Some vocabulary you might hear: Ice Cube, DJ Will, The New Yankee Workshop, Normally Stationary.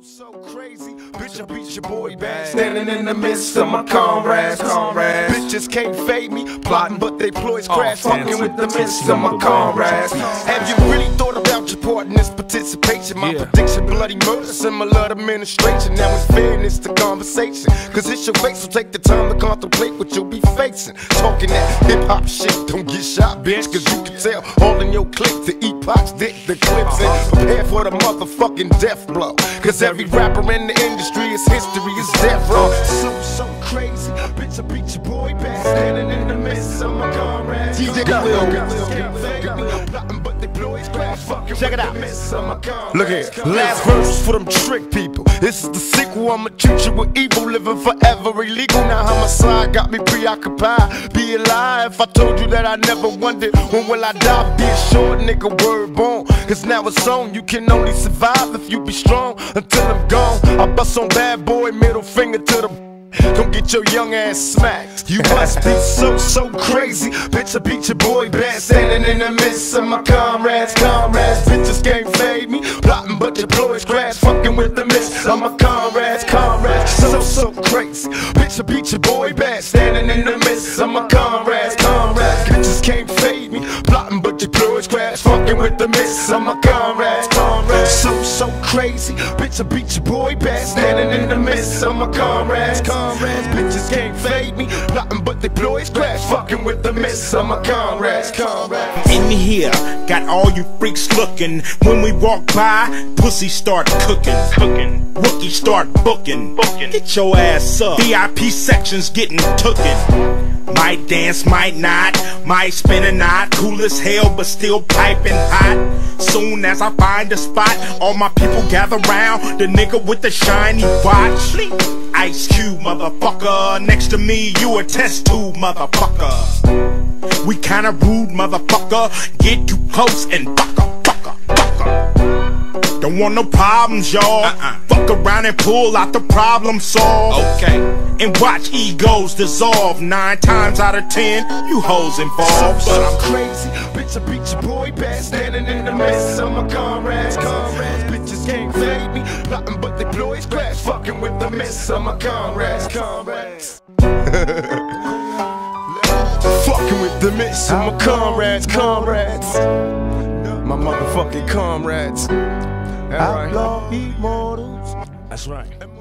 So crazy, bitch, I beat your boy bad. Standing in the midst of my comrades. Bitches can't fade me, plotting, but they ploys crash. Fucking with the midst of my comrades. Have you really thought about your part in this participation? My prediction, bloody murder, similar to administration. Now it's fairness to conversation, cause it's your face, so take the time to contemplate what you'll be facing. Talking that hip hop shit, don't get shot, bitch, cause you can tell all in your clip to Epoc's dick, the clips and prepare for the motherfucking death blow. Cause every rapper in the industry is history, is death row. So crazy, bitch, I beat your boy back. Standing in the midst of my comrades. DJ Will, but they blow his glass. Check it out. Look here, last verse for them trick people. This is the sequel, I'ma treat you with evil. Living forever illegal, now homicide got me preoccupied. Be alive, if I told you that I never wondered when will I die, be assured, nigga, word born. Cause now it's on, you can only survive if you be strong. Until I'm gone, I bust on bad boy, middle finger to the... Don't get your young ass smacked. You must be so crazy, bitch, I beat your boy bad. Standing in the midst of my comrades. Bitches can't fade me, plotting but deploys crash. Fucking with the midst of my comrades. So crazy, bitch, I beat your boy bad. Standing in the midst of my comrades. Bitches can't fade me, plotting but deploys crash. Fucking with the midst of my comrades. So crazy, bitch, I beat your boy bad. Standing in the midst of my comrades. Bitches can't fade me, plotting but they blow his glass. Fucking with the mess of my comrades. In here, got all you freaks looking. When we walk by, pussy start cooking. Rookies start booking. Get your ass up. VIP sections getting tookin'. Might dance, might not. Might spin a knot. Cool as hell, but still piping hot. Soon as I find a spot, all my people gather round. The nigga with the shiny watch, Ice Cube, motherfucker. Next to me, you a test tube, motherfucker. We kinda rude, motherfucker. Get too close and fucker. Don't want no problems, y'all. Fuck around and pull out the problem solve. Okay. And watch egos dissolve. 9 times out of 10, you hoes involved. But I'm crazy, bitch, I beat your boy bad. Standing in the midst of my comrades. Bitches can't fade me, plotting but they blow his glass. Fucking with the mess of my comrades. Fucking with the mess of my comrades. My motherfucking comrades. Outlaw immortals. That's right.